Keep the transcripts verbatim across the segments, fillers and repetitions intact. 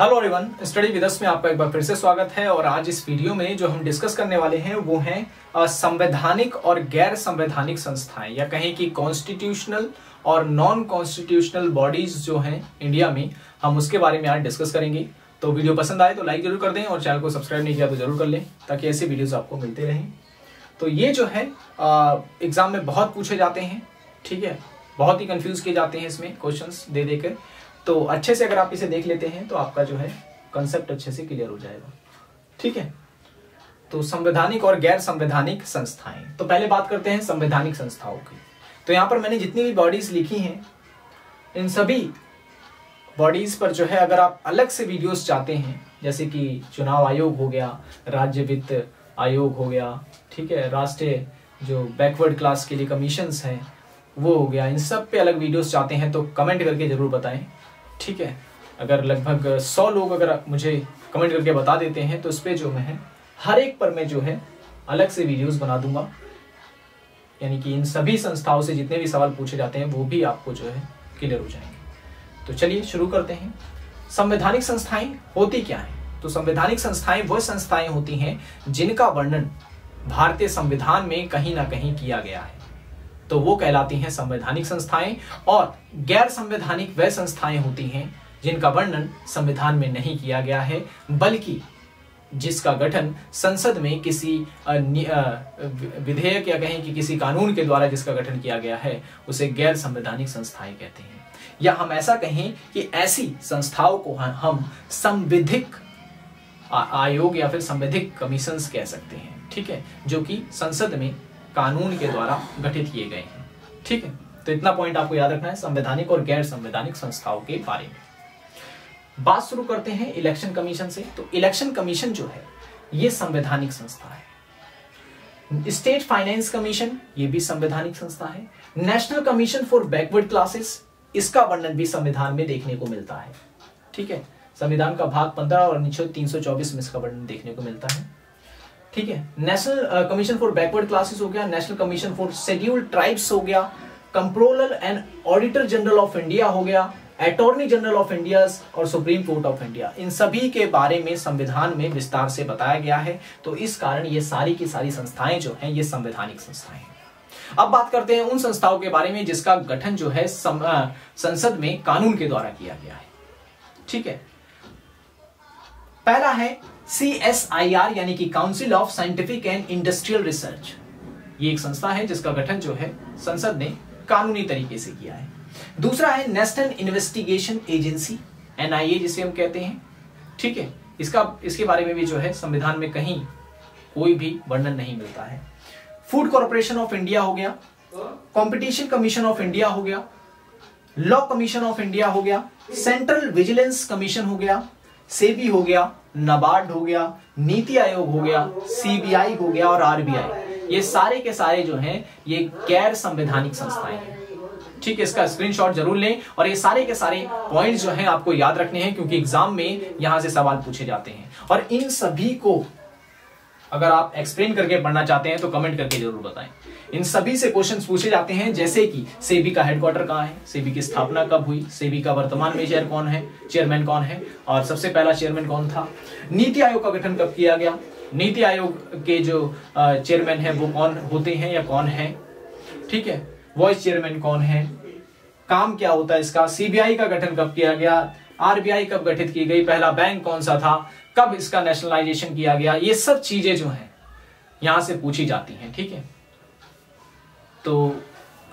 Hello everyone, study with us में आपका एक बार फिर से स्वागत है। और आज इस वीडियो में जो हम डिस्कस करने वाले हैं वो हैं संवैधानिक और गैर संवैधानिक संस्थाएं, या कहें कि कॉन्स्टिट्यूशनल और नॉन कॉन्स्टिट्यूशनल बॉडीज जो हैं इंडिया में, हम उसके बारे में आज डिस्कस करेंगे। तो वीडियो पसंद आए तो लाइक जरूर कर दें और चैनल को सब्सक्राइब नहीं किया तो जरूर कर लें, ताकि ऐसे वीडियोज आपको मिलते रहें। तो ये जो है एग्जाम में बहुत पूछे जाते हैं, ठीक है, बहुत ही कन्फ्यूज किए जाते हैं इसमें क्वेश्चन दे देकर। तो अच्छे से अगर आप इसे देख लेते हैं तो आपका जो है कंसेप्ट अच्छे से क्लियर हो जाएगा, ठीक है। तो संवैधानिक और गैर संवैधानिक संस्थाएं, तो पहले बात करते हैं संवैधानिक संस्थाओं की। तो यहाँ पर मैंने जितनी भी बॉडीज लिखी हैं, इन सभी बॉडीज पर जो है अगर आप अलग से वीडियोस चाहते हैं, जैसे कि चुनाव आयोग हो गया, राज्य वित्त आयोग हो गया, ठीक है, राष्ट्रीय जो बैकवर्ड क्लास के लिए कमीशन हैं वो हो गया, इन सब पे अलग वीडियोस चाहते हैं तो कमेंट करके जरूर बताएं, ठीक है। अगर लगभग सौ लोग अगर मुझे कमेंट करके बता देते हैं तो इस पर जो मैं हर एक पर मैं जो है अलग से वीडियोस बना दूंगा, यानी कि इन सभी संस्थाओं से जितने भी सवाल पूछे जाते हैं वो भी आपको जो है क्लियर हो जाएंगे। तो चलिए शुरू करते हैं। संवैधानिक संस्थाएं होती क्या हैं? तो संवैधानिक संस्थाएं वह संस्थाएं होती हैं जिनका वर्णन भारतीय संविधान में कहीं ना कहीं किया गया है, तो वो कहलाती हैं संवैधानिक संस्थाएं। और गैर संवैधानिक वह संस्थाएं होती हैं जिनका वर्णन संविधान में नहीं किया गया है, बल्कि जिसका गठन संसद में किसी विधेयक या कहें कि किसी कानून के द्वारा जिसका गठन किया गया है उसे गैर संवैधानिक संस्थाएं कहते हैं। या हम ऐसा कहें कि ऐसी संस्थाओं को हम संवैधानिक आयोग या फिर संवैधानिक कमीशन कह सकते हैं, ठीक है, जो कि संसद में कानून के द्वारा गठित किए गए हैं, ठीक है। तो इतना पॉइंट आपको याद रखना है संवैधानिक और गैर संवैधानिक संस्थाओं के बारे में। बात शुरू करते हैं इलेक्शन कमीशन से। तो इलेक्शन कमीशन जो है ये संवैधानिक संस्था है। स्टेट फाइनेंस कमीशन, ये भी संवैधानिक संस्था है। National commission for backward classes, इसका वर्णन भी संविधान में देखने को मिलता है, ठीक है, संविधान का भाग पंद्रह और अनुच्छेद तीन सौ चौबीस में इसका वर्णन देखने को मिलता है, ठीक है। National commission for backward classes हो गया, national commission for scheduled tribes हो गया, controller and auditor general of India हो गया, अटॉर्नी जनरल ऑफ इंडिया और सुप्रीम कोर्ट ऑफ इंडिया, इन सभी के बारे में संविधान में विस्तार से बताया गया है। तो इस कारण ये सारी की सारी संस्थाएं जो हैं ये संवैधानिक संस्थाएं हैं। अब बात करते हैं उन संस्थाओं के बारे में जिसका गठन जो है सं, आ, संसद में कानून के द्वारा किया गया है, ठीक है। पहला है सी एस आई आर, यानी कि council of scientific and industrial research. ये एक संस्था है जिसका गठन जो है संसद ने कानूनी तरीके से किया है। दूसरा है national investigation agency, N I A जिसे हम कहते हैं, ठीक है, इसका इसके बारे में भी जो है संविधान में कहीं कोई भी वर्णन नहीं मिलता है। फूड कॉर्पोरेशन ऑफ इंडिया हो गया, कॉम्पिटिशन कमीशन ऑफ इंडिया हो गया, लॉ कमीशन ऑफ इंडिया हो गया, सेंट्रल विजिलेंस कमीशन हो गया, सेबी हो गया, नाबार्ड हो गया, नीति आयोग हो गया, सी बी आई हो गया और आर बी आई, ये सारे के सारे जो हैं ये गैर संवैधानिक संस्थाएं हैं, ठीक है। इसका स्क्रीनशॉट जरूर लें और ये सारे के सारे पॉइंट्स जो हैं आपको याद रखने हैं, क्योंकि एग्जाम में यहां से सवाल पूछे जाते हैं। और इन सभी को अगर आप एक्सप्लेन करके पढ़ना चाहते हैं तो कमेंट करके जरूर बताएं। इन सभी से क्वेश्चंस पूछे जाते हैं, जैसे कि सेबी का हेडक्वार्टर कहाँ है, सेबी की स्थापना कब हुई, सेबी का वर्तमान में चेयर कौन है, चेयरमैन कौन है और सबसे पहला चेयरमैन कौन था, नीति आयोग का गठन कब किया गया, नीति आयोग के जो चेयरमैन है वो कौन होते हैं या कौन है, ठीक है, वाइस चेयरमैन कौन है, काम क्या होता है इसका, सी बी आई का गठन कब किया गया, आर बी आई कब गठित की गई, पहला बैंक कौन सा था, कब इसका नेशनलाइजेशन किया गया, ये सब चीजें जो हैं यहां से पूछी जाती हैं, ठीक है। तो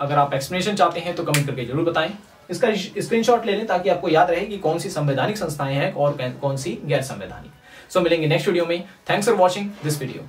अगर आप एक्सप्लेनेशन चाहते हैं तो कमेंट करके जरूर बताएं। इसका स्क्रीनशॉट ले लें ताकि आपको याद रहे कि कौन सी संवैधानिक संस्थाएं हैं और कौन सी गैर संवैधानिक। सो मिलेंगे नेक्स्ट वीडियो में। Thanks for watching this video.